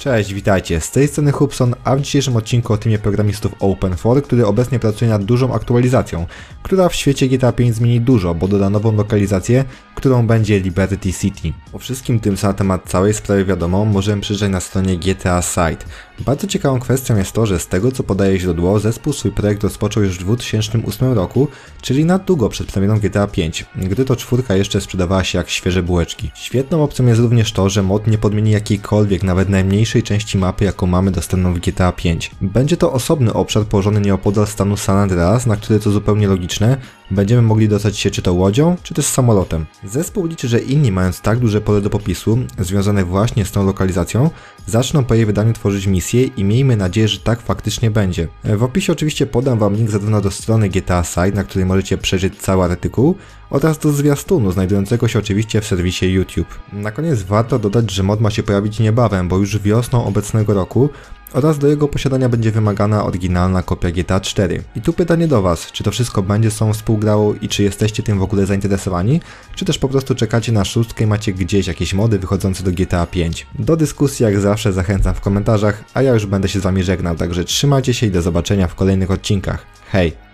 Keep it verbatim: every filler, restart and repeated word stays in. Cześć, witajcie, z tej strony Hubson, a w dzisiejszym odcinku o teamie programistów Open cztery, który obecnie pracuje nad dużą aktualizacją, która w świecie GTA pięć zmieni dużo, bo doda nową lokalizację, którą będzie Liberty City. O wszystkim tym, co na temat całej sprawy wiadomo, możemy przeczytać na stronie G T A Site. Bardzo ciekawą kwestią jest to, że z tego co podaje źródło, zespół swój projekt rozpoczął już w dwa tysiące ósmym roku, czyli na długo przed premierą GTA pięć, gdy to czwórka jeszcze sprzedawała się jak świeże bułeczki. Świetną opcją jest również to, że mod nie podmieni jakiejkolwiek, nawet najmniejszej części mapy, jaką mamy dostępną w GTA pięć. Będzie to osobny obszar położony nieopodal stanu San Andreas, na który, co zupełnie logiczne, będziemy mogli dostać się czy to łodzią, czy też samolotem. Zespół liczy, że inni, mając tak duże pole do popisu, związane właśnie z tą lokalizacją, zaczną po jej wydaniu tworzyć misje i miejmy nadzieję, że tak faktycznie będzie. W opisie oczywiście podam wam link zarówno do strony G T A Site, na której możecie przejrzeć cały artykuł, oraz do zwiastunu, znajdującego się oczywiście w serwisie YouTube. Na koniec warto dodać, że mod ma się pojawić niebawem, bo już wiosną obecnego roku, oraz do jego posiadania będzie wymagana oryginalna kopia GTA cztery. I tu pytanie do was, czy to wszystko będzie z sobą współgrało i czy jesteście tym w ogóle zainteresowani, czy też po prostu czekacie na szóstkę i macie gdzieś jakieś mody wychodzące do GTA pięć. Do dyskusji jak zawsze zachęcam w komentarzach, a ja już będę się z wami żegnał, także trzymajcie się i do zobaczenia w kolejnych odcinkach. Hej!